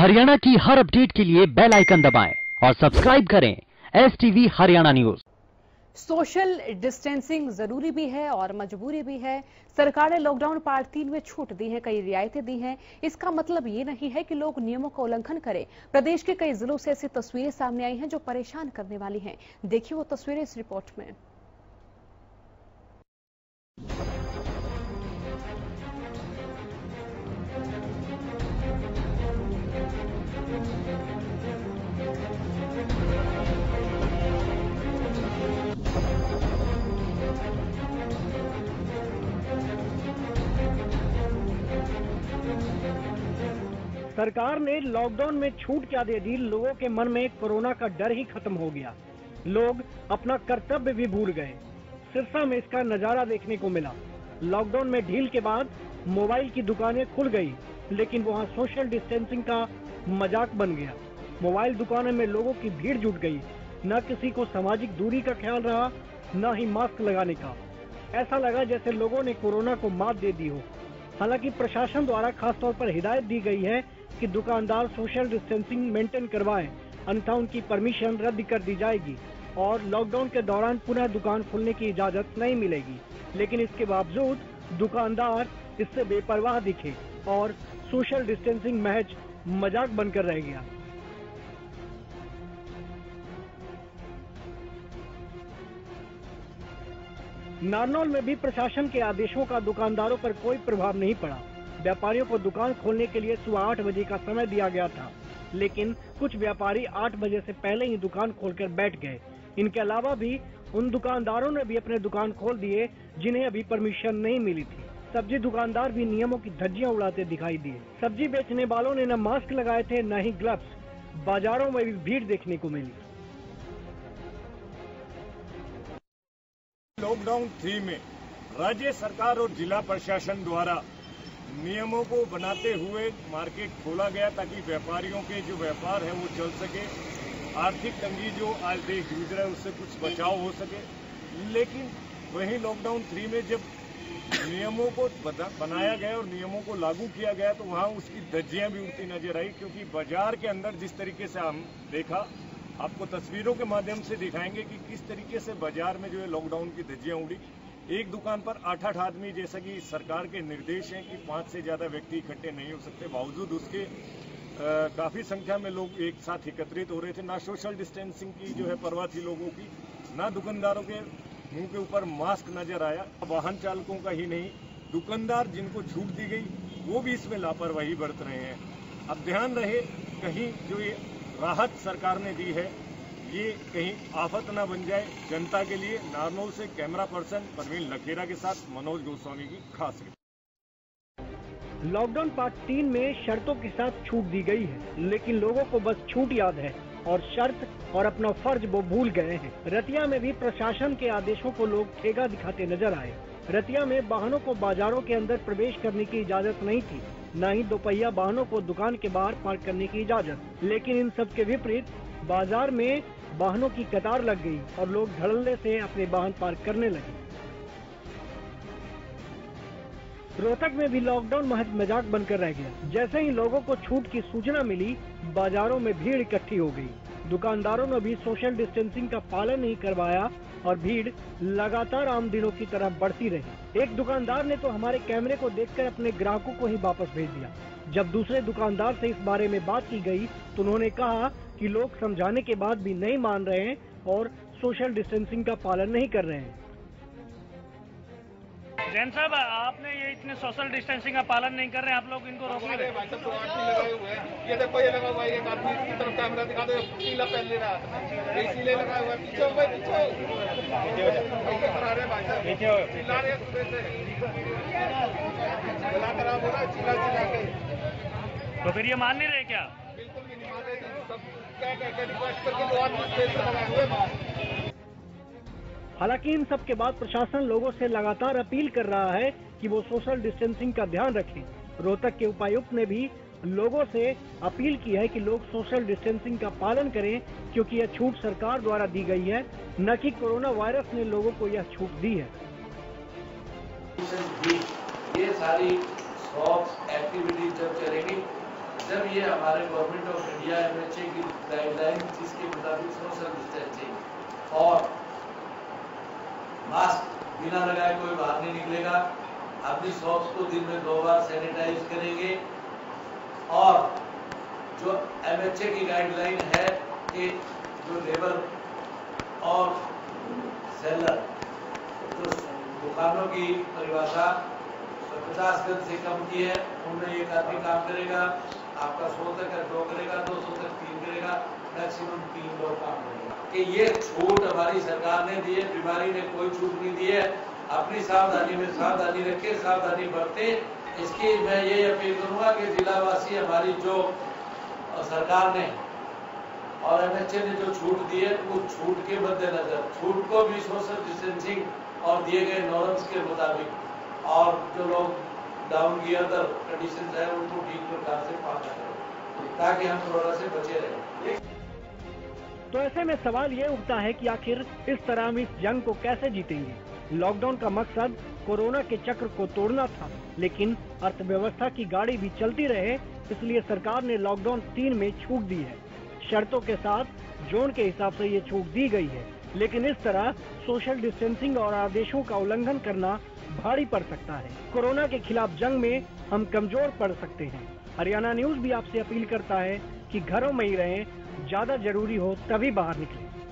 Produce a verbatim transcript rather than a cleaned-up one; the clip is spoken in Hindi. हरियाणा की हर अपडेट के लिए बेल आइकन दबाएं और सब्सक्राइब करें S T V Haryana news. Social distancing जरूरी भी है और मजबूरी भी है। सरकार ने लॉकडाउन पार्ट तीन में छूट दी है, कई रियायतें दी हैं। इसका मतलब ये नहीं है कि लोग नियमों का उल्लंघन करें। प्रदेश के कई जिलों से ऐसी तस्वीरें सामने आई हैं जो परेशान करने वाली हैं। देखिए वो तस्वीरें इस रिपोर्ट में। सरकार ने लॉकडाउन में छूट क्या दे दी, लोगों के मन में कोरोना का डर ही खत्म हो गया। लोग अपना कर्तव्य भी भूल गए। सिरसा में इसका नजारा देखने को मिला। लॉकडाउन में ढील के बाद मोबाइल की दुकानें खुल गई, लेकिन वहां सोशल डिस्टेंसिंग का मजाक बन गया। मोबाइल दुकानों में लोगों की भीड़ जुट गई। न किसी को सामाजिक दूरी का ख्याल रहा, न ही मास्क लगाने का। ऐसा लगा जैसे लोगों ने कोरोना को मात दे दी हो। हालांकि प्रशासन द्वारा खासतौर पर हिदायत दी गई है कि दुकानदार सोशल डिस्टेंसिंग मेंटेन करवाएं, अन्यथा उनकी परमिशन रद्द कर दी जाएगी और लॉकडाउन के दौरान पुनः दुकान खोलने की इजाजत नहीं मिलेगी। लेकिन इसके बावजूद दुकानदार इससे बेपरवाह दिखे और सोशल डिस्टेंसिंग महज मजाक बनकर रह गया। नारनौल में भी प्रशासन के आदेशों का दुकानदारों पर कोई प्रभाव नहीं पड़ा। व्यापारियों को दुकान खोलने के लिए सुबह आठ बजे का समय दिया गया था, लेकिन कुछ व्यापारी आठ बजे से पहले ही दुकान खोलकर बैठ गए। इनके अलावा भी उन दुकानदारों ने भी अपने दुकान खोल दिए जिन्हें अभी परमिशन नहीं मिली थी। सब्जी दुकानदार भी नियमों की धज्जियां उड़ाते दिखाई दिए। सब्जी बेचने वालों ने न मास्क लगाए थे, न ही ग्लव्स। बाजारों में भी भीड़ देखने को मिली। लॉकडाउन थ्री में राज्य सरकार और जिला प्रशासन द्वारा नियमों को बनाते हुए मार्केट खोला गया ताकि व्यापारियों के जो व्यापार है वो चल सके, आर्थिक तंगी जो आज देश जूझ रहा है उससे कुछ बचाव हो सके। लेकिन वहीं लॉकडाउन थ्री में जब नियमों को बनाया गया और नियमों को लागू किया गया तो वहाँ उसकी धज्जियाँ भी उड़ती नजर आई, क्योंकि बाजार के अंदर जिस तरीके से हम देखा, आपको तस्वीरों के माध्यम से दिखाएंगे कि किस तरीके से बाजार में जो है लॉकडाउन की धज्जियाँ उड़ी। एक दुकान पर आठ आठ आदमी, जैसा कि सरकार के निर्देश हैं कि पाँच से ज़्यादा व्यक्ति इकट्ठे नहीं हो सकते, बावजूद उसके काफ़ी संख्या में लोग एक साथ एकत्रित हो रहे थे। ना सोशल डिस्टेंसिंग की जो है परवाह थी लोगों की, ना दुकानदारों के मुंह के ऊपर मास्क नजर आया। वाहन चालकों का ही नहीं, दुकानदार जिनको छूट दी गई वो भी इसमें लापरवाही बरत रहे हैं। अब ध्यान रहे कहीं जो ये राहत सरकार ने दी है ये कहीं आफत ना बन जाए जनता के लिए। नारनौल से कैमरा पर्सन परवीन लखेरा के साथ मनोज गोस्वामी की खास रिपोर्ट। लॉकडाउन पार्ट तीन में शर्तों के साथ छूट दी गई है, लेकिन लोगों को बस छूट याद है और शर्त और अपना फर्ज वो भूल गए हैं। रतिया में भी प्रशासन के आदेशों को लोग ठेगा दिखाते नजर आए। रतिया में वाहनों को बाजारों के अंदर प्रवेश करने की इजाजत नहीं थी, न ही दोपहिया वाहनों को दुकान के बाहर पार्क करने की इजाजत। लेकिन इन सब के विपरीत बाजार में वाहनों की कतार लग गई और लोग धड़ल्ले से अपने वाहन पार्क करने लगे। रोहतक में भी लॉकडाउन महज मजाक बनकर रह गया। जैसे ही लोगों को छूट की सूचना मिली, बाजारों में भीड़ इकट्ठी हो गई। दुकानदारों ने भी सोशल डिस्टेंसिंग का पालन नहीं करवाया और भीड़ लगातार आम दिनों की तरह बढ़ती रही। एक दुकानदार ने तो हमारे कैमरे को देखकर अपने ग्राहकों को ही वापस भेज दिया। जब दूसरे दुकानदार से इस बारे में बात की गई तो उन्होंने कहा कि लोग समझाने के बाद भी नहीं मान रहे हैं और सोशल डिस्टेंसिंग का पालन नहीं कर रहे हैं। जैन साहब, आपने ये इतने सोशल डिस्टेंसिंग का पालन नहीं कर रहे हैं, आप लोग इनको रोक रहे हैं। ये देखो, ये लगा हुआ है, एक आदमी की तरफ कैमरा दिखा दो, पीला पहन ले रहा है, इसीलिए लगा हुआ है। पीछे भाई, पीछे तो फिर ये मान नहीं रहे क्या? बिल्कुल भी नहीं मान रहे। सब क्या कहकर रिक्वेस्ट करके दो आदमी पेड़ पर लगा हुए बाहर। हालांकि इन सब के बाद प्रशासन लोगों से लगातार अपील कर रहा है कि वो सोशल डिस्टेंसिंग का ध्यान रखें। रोहतक के उपायुक्त ने भी लोगों से अपील की है कि लोग सोशल डिस्टेंसिंग का पालन करें, क्योंकि यह छूट सरकार द्वारा दी गई है, न कि कोरोना वायरस ने लोगों को यह छूट दी है। ये सारी शॉप एक्टिविटीज जब चलेगी जब ये हमारे government of India M H A की गाइडलाइन इसके मुताबिक सोशल डिस्टेंसिंग और मास्क बिना लगाए कोई बाहर नहीं निकलेगा, अपनी शॉप्स को दिन में दो बार सैनिटाइज करेंगे और जो एमएचए की गाइडलाइन है कि जो लेबर और सेलर तो दुकानों की परिभाषा पचास गज से कम की है, उनमें एक आदमी काम करेगा, आपका सौ तक दो करेगा, दो सौ तक तीन करेगा, मैक्सिमम तीन लोग काम करेगा। कि ये छूट हमारी सरकार ने दी है, बीमारी ने कोई छूट नहीं दी है। अपनी सावधानी में सावधानी रखे, सावधानी बरते। इसकी मैं ये अपील करूंगा कि जिलावासी हमारी जो सरकार ने और एमएचए ने जो छूट दी है उस छूट के मद्देनजर छूट को भी सोशल डिस्टेंसिंग और दिए गए नॉर्म्स के मुताबिक और जो लोग डाउन की अदर कंडीशन है उनको ठीक प्रकार से पालन करें ताकि हम कोरोना से बचे रहें। तो ऐसे में सवाल ये उठता है कि आखिर इस तरह हम इस जंग को कैसे जीतेंगे। लॉकडाउन का मकसद कोरोना के चक्र को तोड़ना था, लेकिन अर्थव्यवस्था की गाड़ी भी चलती रहे, इसलिए सरकार ने लॉकडाउन तीन में छूट दी है। शर्तों के साथ जोन के हिसाब से ये छूट दी गई है, लेकिन इस तरह सोशल डिस्टेंसिंग और आदेशों का उल्लंघन करना भारी पड़ सकता है। कोरोना के खिलाफ जंग में हम कमजोर पड़ सकते हैं। हरियाणा न्यूज भी आपसे अपील करता है कि घरों में ही रहें, ज्यादा जरूरी हो तभी बाहर निकलें।